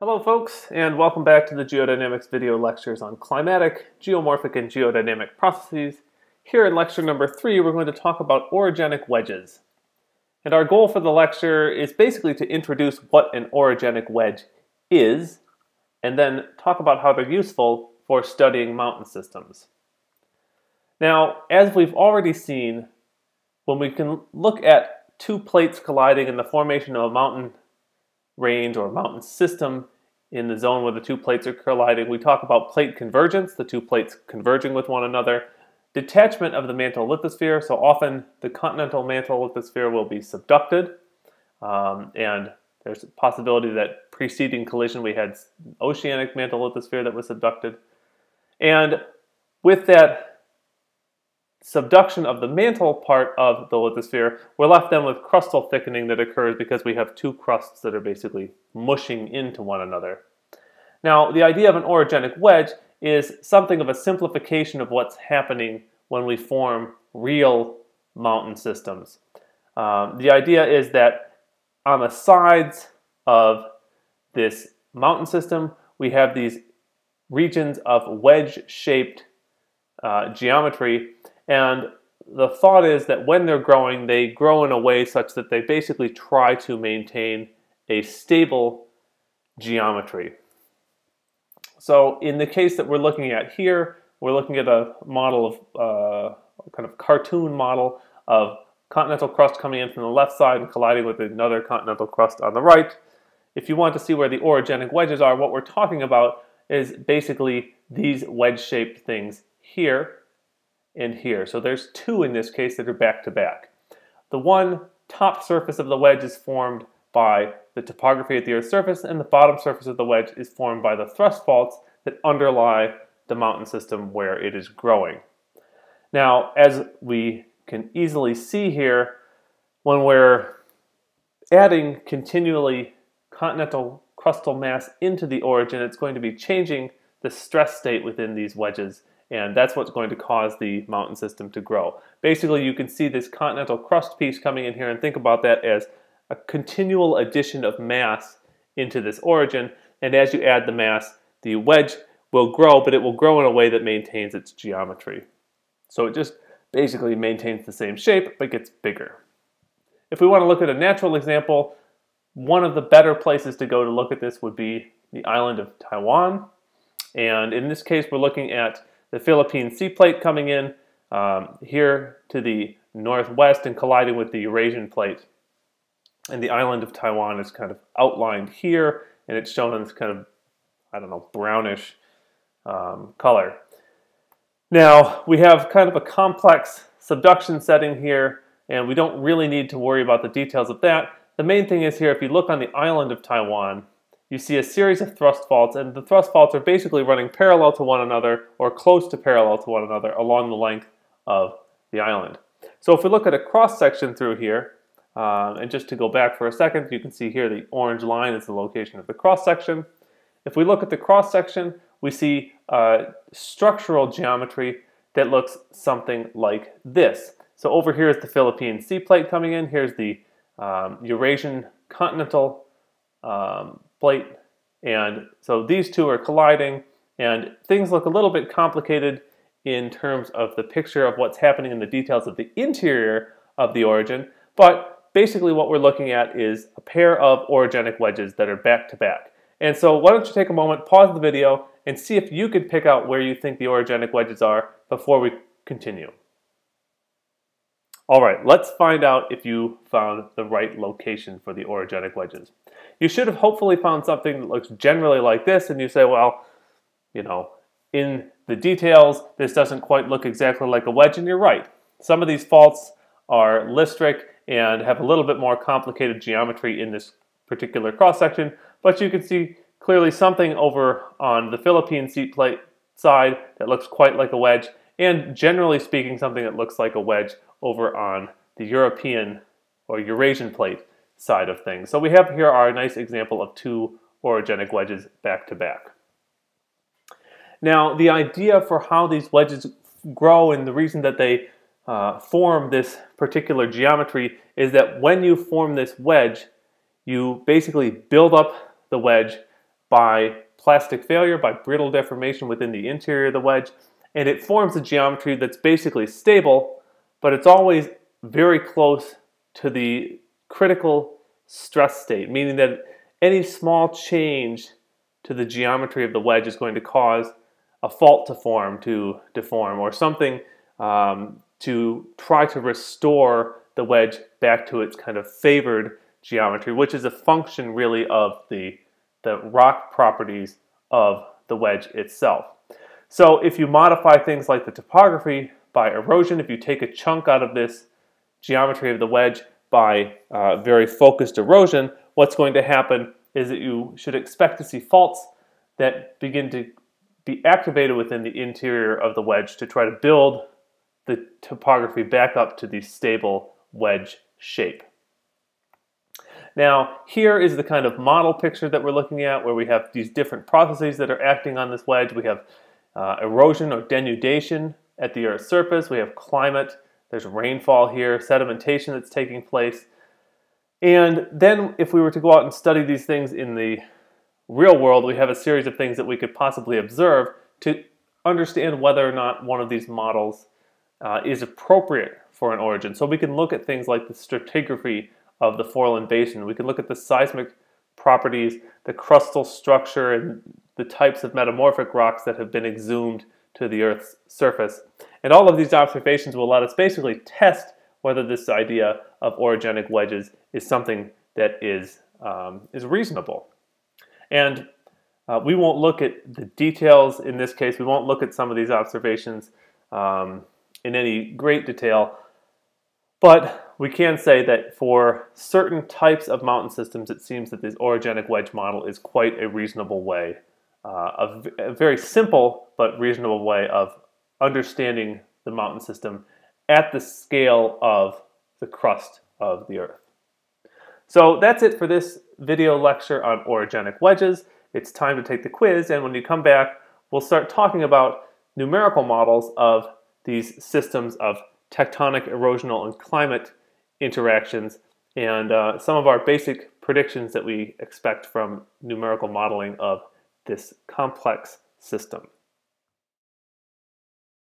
Hello folks, and welcome back to the Geodynamics video lectures on climatic, geomorphic, and geodynamic processes. Here in lecture number 3, we're going to talk about orogenic wedges. And our goal for the lecture is basically to introduce what an orogenic wedge is, and then talk about how they're useful for studying mountain systems. Now, as we've already seen, when we can look at two plates colliding in the formation of a mountain range or mountain system in the zone where the two plates are colliding, we talk about plate convergence, the two plates converging with one another, detachment of the mantle lithosphere, so often the continental mantle lithosphere will be subducted, and there's a possibility that preceding collision we had oceanic mantle lithosphere that was subducted. And with that subduction of the mantle part of the lithosphere, we're left then with crustal thickening that occurs because we have two crusts that are basically mushing into one another. Now, the idea of an orogenic wedge is something of a simplification of what's happening when we form real mountain systems. The idea is that on the sides of this mountain system, we have these regions of wedge-shaped geometry. And the thought is that when they're growing, they grow in a way such that they basically try to maintain a stable geometry. So in the case that we're looking at here, we're looking at a model of kind of cartoon model of continental crust coming in from the left side and colliding with another continental crust on the right. If you want to see where the orogenic wedges are, what we're talking about is basically these wedge-shaped things here and here. So there's two in this case that are back to back. The one top surface of the wedge is formed by the topography at the Earth's surface, and the bottom surface of the wedge is formed by the thrust faults that underlie the mountain system where it is growing. Now, as we can easily see here, when we're adding continually continental crustal mass into the origin, it's going to be changing the stress state within these wedges, and that's what's going to cause the mountain system to grow. Basically, you can see this continental crust piece coming in here and think about that as a continual addition of mass into this origin, and as you add the mass, the wedge will grow, but it will grow in a way that maintains its geometry. So it just basically maintains the same shape, but gets bigger. If we want to look at a natural example, one of the better places to go to look at this would be the island of Taiwan. And in this case, we're looking at the Philippine Sea plate coming in here to the northwest and colliding with the Eurasian plate. And the island of Taiwan is kind of outlined here, and it's shown in this kind of, I don't know, brownish color. Now, we have kind of a complex subduction setting here, and we don't really need to worry about the details of that. The main thing is here, if you look on the island of Taiwan, you see a series of thrust faults, and the thrust faults are basically running parallel to one another, or close to parallel to one another, along the length of the island. So if we look at a cross-section through here, and just to go back for a second, you can see here the orange line is the location of the cross-section. If we look at the cross-section, we see structural geometry that looks something like this. So over here is the Philippine Sea plate coming in, here's the Eurasian continental plate, and so these two are colliding, and things look a little bit complicated in terms of the picture of what's happening in the details of the interior of the origin, but basically what we're looking at is a pair of orogenic wedges that are back to back. And so why don't you take a moment, pause the video, and see if you could pick out where you think the orogenic wedges are before we continue. All right, let's find out if you found the right location for the orogenic wedges. You should have hopefully found something that looks generally like this, and you say, well, you know, in the details, this doesn't quite look exactly like a wedge, and you're right. Some of these faults are listric and have a little bit more complicated geometry in this particular cross-section, but you can see clearly something over on the Philippine Sea plate side that looks quite like a wedge, and generally speaking something that looks like a wedge over on the European or Eurasian plate side of things. So we have here our nice example of two orogenic wedges back to back. Now, the idea for how these wedges grow and the reason that they form this particular geometry is that when you form this wedge, you basically build up the wedge by plastic failure, by brittle deformation within the interior of the wedge, and it forms a geometry that's basically stable, but it's always very close to the critical stress state, meaning that any small change to the geometry of the wedge is going to cause a fault to form, to deform, or something to try to restore the wedge back to its kind of favored geometry, which is a function really of the rock properties of the wedge itself. So if you modify things like the topography by erosion, if you take a chunk out of this geometry of the wedge by very focused erosion, what's going to happen is that you should expect to see faults that begin to be activated within the interior of the wedge to try to build the topography back up to the stable wedge shape. Now, here is the kind of model picture that we're looking at, where we have these different processes that are acting on this wedge. We have erosion or denudation at the Earth's surface. We have climate. There's rainfall here, sedimentation that's taking place. And then if we were to go out and study these things in the real world, we have a series of things that we could possibly observe to understand whether or not one of these models is appropriate for an origin. So we can look at things like the stratigraphy of the Foreland Basin. We can look at the seismic properties, the crustal structure, and the types of metamorphic rocks that have been exhumed to the Earth's surface. And all of these observations will let us basically test whether this idea of orogenic wedges is something that is reasonable. And we won't look at the details in this case. We won't look at some of these observations in any great detail, but we can say that for certain types of mountain systems, it seems that this orogenic wedge model is quite a reasonable way, a very simple but reasonable way of understanding the mountain system at the scale of the crust of the Earth. So that's it for this video lecture on orogenic wedges. It's time to take the quiz, and when you come back, we'll start talking about numerical models of these systems of tectonic, erosional, and climate interactions, and some of our basic predictions that we expect from numerical modeling of this complex system.